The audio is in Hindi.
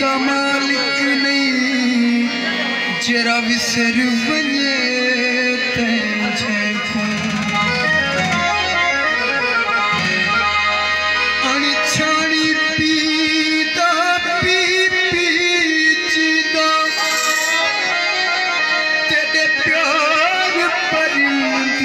का मालिक नहीं जरा विसर बने तुझे अनछानी पीता पी पी जीदा तेरे प्यार परिंदी